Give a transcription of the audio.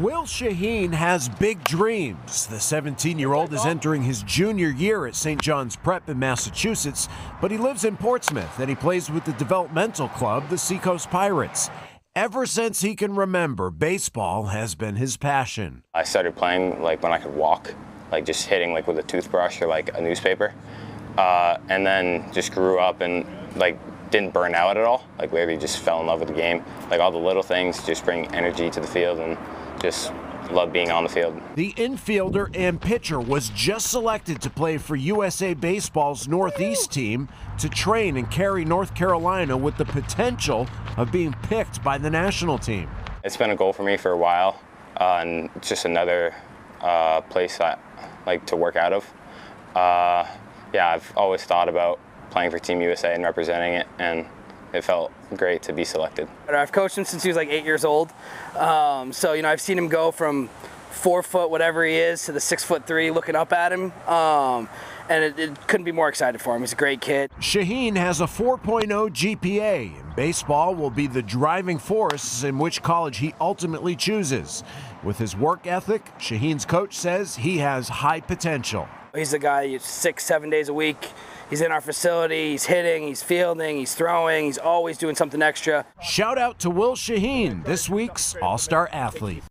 Will Shaheen has big dreams. The 17-year-old is entering his junior year at St. John's Prep in Massachusetts, but he lives in Portsmouth and he plays with the developmental club, the Seacoast Pirates. Ever since he can remember, baseball has been his passion. I started playing like when I could walk, like just hitting like with a toothbrush or like a newspaper, and then just grew up and like didn't burn out at all. Like literally just fell in love with the game. Like all the little things just bring energy to the field and just love being on the field. The infielder and pitcher was just selected to play for USA Baseball's Northeast team to train and carry North Carolina with the potential of being picked by the national team. It's been a goal for me for a while, and it's just another place I like to work out of. Yeah, I've always thought about playing for Team USA and representing it, and it felt great to be selected. I've coached him since he was like 8 years old. So, you know, I've seen him go from 4 foot, whatever he is, to the 6'3", looking up at him. And it couldn't be more excited for him. He's a great kid. Shaheen has a 4.0 GPA. And baseball will be the driving force in which college he ultimately chooses. With his work ethic, Shaheen's coach says he has high potential. He's the guy 6-7 days a week. He's in our facility, he's hitting, he's fielding, he's throwing, he's always doing something extra. Shout out to Will Shaheen, this week's All-Star Athlete.